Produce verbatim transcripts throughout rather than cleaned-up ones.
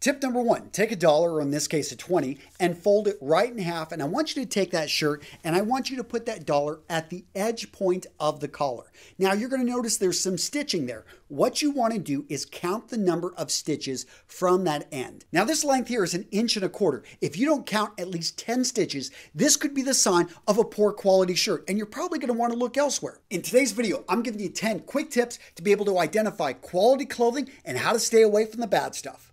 Tip number one, take a dollar, or in this case a twenty, and fold it right in half. And I want you to take that shirt and I want you to put that dollar at the edge point of the collar. Now you're going to notice there's some stitching there. What you want to do is count the number of stitches from that end. Now this length here is an inch and a quarter. If you don't count at least ten stitches, this could be the sign of a poor quality shirt and you're probably going to want to look elsewhere. In today's video, I'm giving you ten quick tips to be able to identify quality clothing and how to stay away from the bad stuff.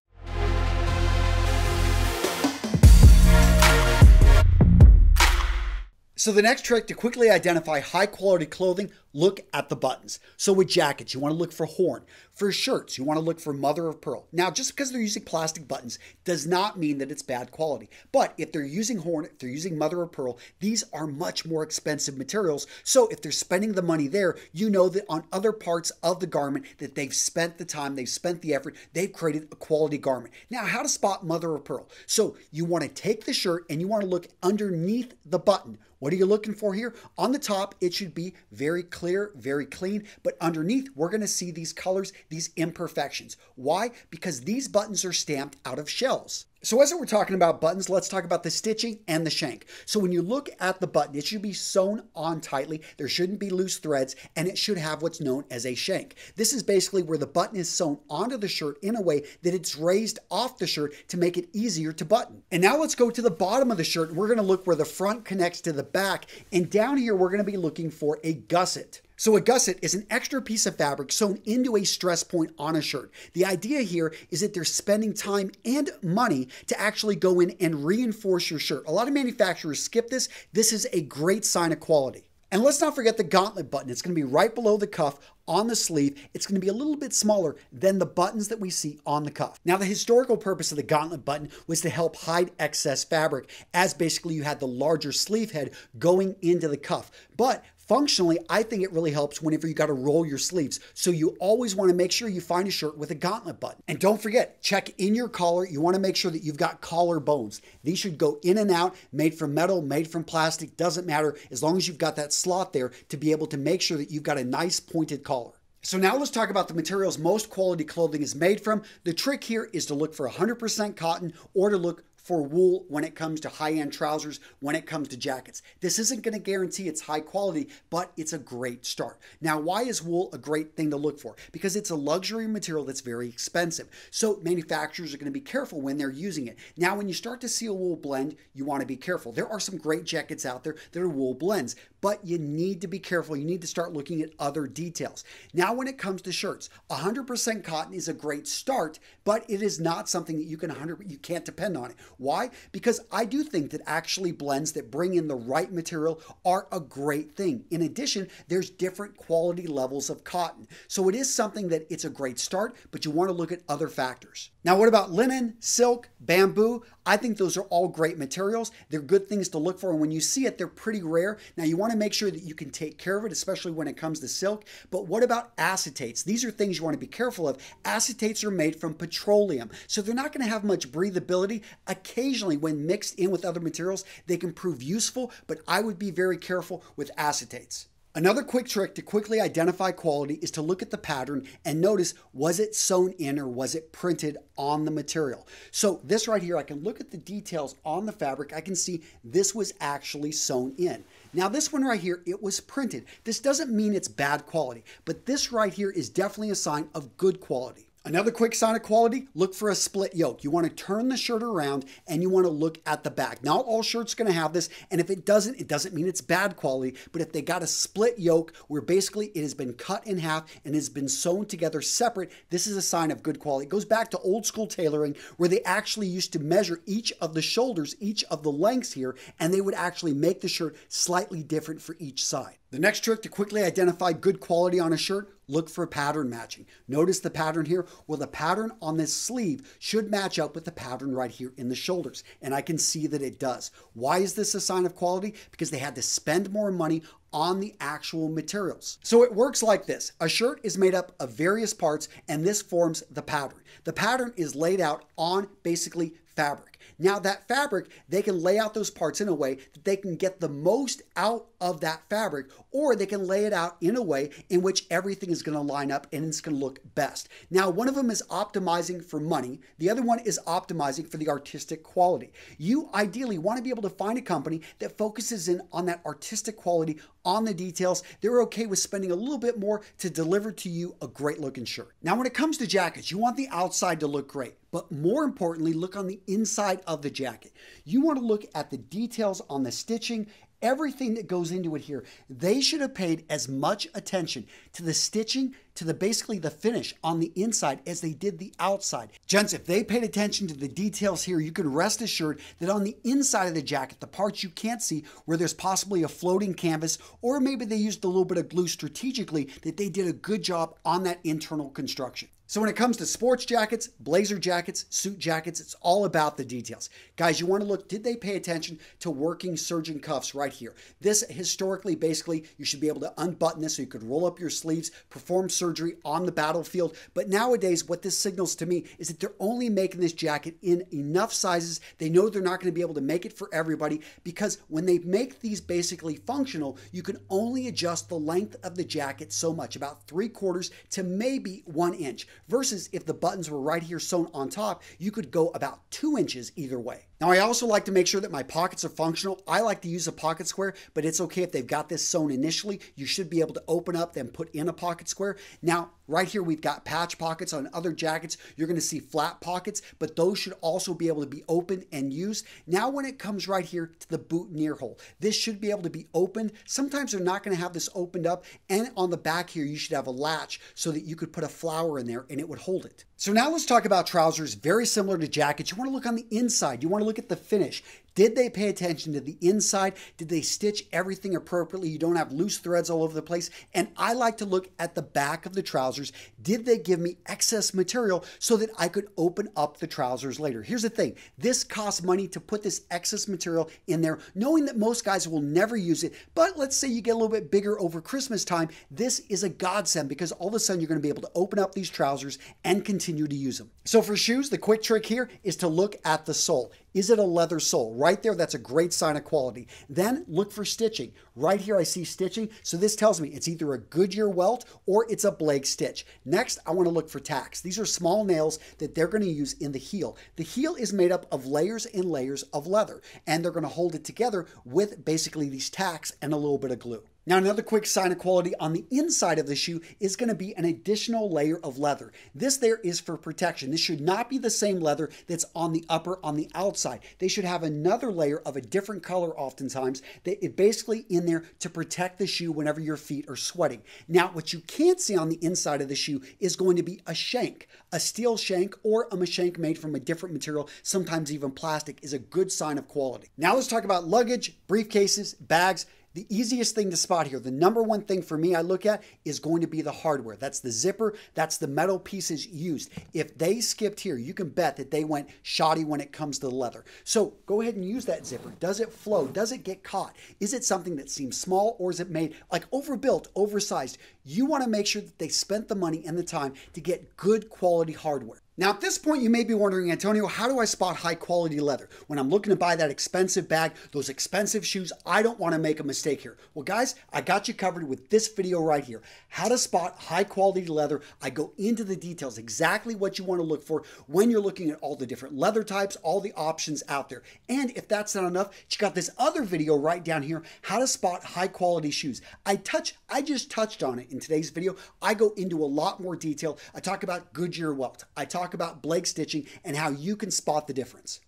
So the next trick to quickly identify high quality clothing, look at the buttons. So with jackets, you want to look for horn. For shirts, you want to look for mother of pearl. Now, just because they're using plastic buttons does not mean that it's bad quality. But if they're using horn, if they're using mother of pearl, these are much more expensive materials. So if they're spending the money there, you know that on other parts of the garment that they've spent the time, they've spent the effort, they've created a quality garment. Now, how to spot mother of pearl. So you want to take the shirt and you want to look underneath the button. What are you looking for here? On the top, it should be very clear, very clean, but underneath, we're going to see these colors, these imperfections. Why? Because these buttons are stamped out of shells. So as we're talking about buttons, let's talk about the stitching and the shank. So when you look at the button, it should be sewn on tightly. There shouldn't be loose threads, and it should have what's known as a shank. This is basically where the button is sewn onto the shirt in a way that it's raised off the shirt to make it easier to button. And now let's go to the bottom of the shirt. We're going to look where the front connects to the back, and down here, we're going to be looking for a gusset. So a gusset is an extra piece of fabric sewn into a stress point on a shirt. The idea here is that they're spending time and money to actually go in and reinforce your shirt. A lot of manufacturers skip this. This is a great sign of quality. And let's not forget the gauntlet button. It's going to be right below the cuff on the sleeve. It's going to be a little bit smaller than the buttons that we see on the cuff. Now, the historical purpose of the gauntlet button was to help hide excess fabric, as basically you had the larger sleeve head going into the cuff. But functionally, I think it really helps whenever you got to roll your sleeves. So you always want to make sure you find a shirt with a gauntlet button. And don't forget, check in your collar. You want to make sure that you've got collar bones. These should go in and out, made from metal, made from plastic, doesn't matter, as long as you've got that slot there to be able to make sure that you've got a nice pointed collar. So now let's talk about the materials most quality clothing is made from. The trick here is to look for one hundred percent cotton or to look for wool when it comes to high-end trousers, when it comes to jackets. This isn't going to guarantee it's high quality, but it's a great start. Now, why is wool a great thing to look for? Because it's a luxury material that's very expensive. So manufacturers are going to be careful when they're using it. Now, when you start to see a wool blend, you want to be careful. There are some great jackets out there that are wool blends, but you need to be careful. You need to start looking at other details. Now, when it comes to shirts, one hundred percent cotton is a great start, but it is not something that you can one hundred percent, you can't depend on it. Why? Because I do think that actually blends that bring in the right material are a great thing. In addition, there's different quality levels of cotton. So it is something that it's a great start, but you want to look at other factors. Now, what about linen, silk, bamboo? I think those are all great materials. They're good things to look for. And when you see it, they're pretty rare. Now, you want to make sure that you can take care of it, especially when it comes to silk. But what about acetates? These are things you want to be careful of. Acetates are made from petroleum, so they're not going to have much breathability. Occasionally, when mixed in with other materials, they can prove useful, but I would be very careful with acetates. Another quick trick to quickly identify quality is to look at the pattern and notice, was it sewn in or was it printed on the material? So this right here, I can look at the details on the fabric. I can see this was actually sewn in. Now this one right here, it was printed. This doesn't mean it's bad quality, but this right here is definitely a sign of good quality. Another quick sign of quality, look for a split yoke. You want to turn the shirt around and you want to look at the back. Not all shirts are going to have this, and if it doesn't, it doesn't mean it's bad quality, but if they got a split yoke where basically it has been cut in half and has been sewn together separate, this is a sign of good quality. It goes back to old school tailoring where they actually used to measure each of the shoulders, each of the lengths here, and they would actually make the shirt slightly different for each side. The next trick to quickly identify good quality on a shirt, look for pattern matching. Notice the pattern here. Well, the pattern on this sleeve should match up with the pattern right here in the shoulders, and I can see that it does. Why is this a sign of quality? Because they had to spend more money on the actual materials. So it works like this. A shirt is made up of various parts, and this forms the pattern. The pattern is laid out on basically fabric. Now that fabric, they can lay out those parts in a way that they can get the most out of that fabric, or they can lay it out in a way in which everything is going to line up and it's going to look best. Now, one of them is optimizing for money. The other one is optimizing for the artistic quality. You ideally want to be able to find a company that focuses in on that artistic quality, on the details. They're okay with spending a little bit more to deliver to you a great looking shirt. Now, when it comes to jackets, you want the outside to look great, but more importantly, look on the inside of the jacket. You want to look at the details on the stitching, everything that goes into it here. They should have paid as much attention to the stitching, to the basically the finish on the inside as they did the outside. Gents, if they paid attention to the details here, you can rest assured that on the inside of the jacket, the parts you can't see where there's possibly a floating canvas, or maybe they used a little bit of glue strategically, that they did a good job on that internal construction. So when it comes to sports jackets, blazer jackets, suit jackets, it's all about the details. Guys, you want to look, did they pay attention to working surgeon cuffs right here? This historically, basically, you should be able to unbutton this so you could roll up your sleeves, perform surgery on the battlefield. But nowadays, what this signals to me is that they're only making this jacket in enough sizes. They know they're not going to be able to make it for everybody, because when they make these basically functional, you can only adjust the length of the jacket so much, about three quarters to maybe one inch. Versus if the buttons were right here sewn on top, you could go about two inches either way. Now, I also like to make sure that my pockets are functional. I like to use a pocket square, but it's okay if they've got this sewn initially. You should be able to open up, then put in a pocket square. Now, right here, we've got patch pockets on other jackets. You're going to see flat pockets, but those should also be able to be opened and used. Now, when it comes right here to the boutonniere hole, this should be able to be opened. Sometimes they're not going to have this opened up, and on the back here, you should have a latch so that you could put a flower in there and it would hold it. So now let's talk about trousers, very similar to jackets. You want to look on the inside. You want to look at the finish. Did they pay attention to the inside? Did they stitch everything appropriately? You don't have loose threads all over the place. And I like to look at the back of the trousers. Did they give me excess material so that I could open up the trousers later? Here's the thing. This costs money to put this excess material in there, knowing that most guys will never use it. But let's say you get a little bit bigger over Christmas time. This is a godsend, because all of a sudden you're going to be able to open up these trousers and continue to use them. So for shoes, the quick trick here is to look at the sole. Is it a leather sole? Right there, that's a great sign of quality. Then look for stitching. Right here, I see stitching. So this tells me it's either a Goodyear welt or it's a Blake stitch. Next, I want to look for tacks. These are small nails that they're going to use in the heel. The heel is made up of layers and layers of leather, and they're going to hold it together with basically these tacks and a little bit of glue. Now, another quick sign of quality on the inside of the shoe is going to be an additional layer of leather. This there is for protection. This should not be the same leather that's on the upper, on the outside. They should have another layer of a different color oftentimes that is basically in there to protect the shoe whenever your feet are sweating. Now, what you can't see on the inside of the shoe is going to be a shank. A steel shank or a shank made from a different material, sometimes even plastic, is a good sign of quality. Now, let's talk about luggage, briefcases, bags. The easiest thing to spot here, the number one thing for me I look at is going to be the hardware. That's the zipper, that's the metal pieces used. If they skipped here, you can bet that they went shoddy when it comes to the leather. So go ahead and use that zipper. Does it flow? Does it get caught? Is it something that seems small, or is it made like overbuilt, oversized? You want to make sure that they spent the money and the time to get good quality hardware. Now, at this point, you may be wondering, Antonio, how do I spot high quality leather? When I'm looking to buy that expensive bag, those expensive shoes, I don't want to make a mistake here. Well, guys, I got you covered with this video right here. How to spot high quality leather. I go into the details, exactly what you want to look for when you're looking at all the different leather types, all the options out there. And if that's not enough, you got this other video right down here, how to spot high quality shoes. I touch, I just touched on it in today's video. I go into a lot more detail. I talk about Goodyear welt. I talk Talk about Blake stitching and how you can spot the difference.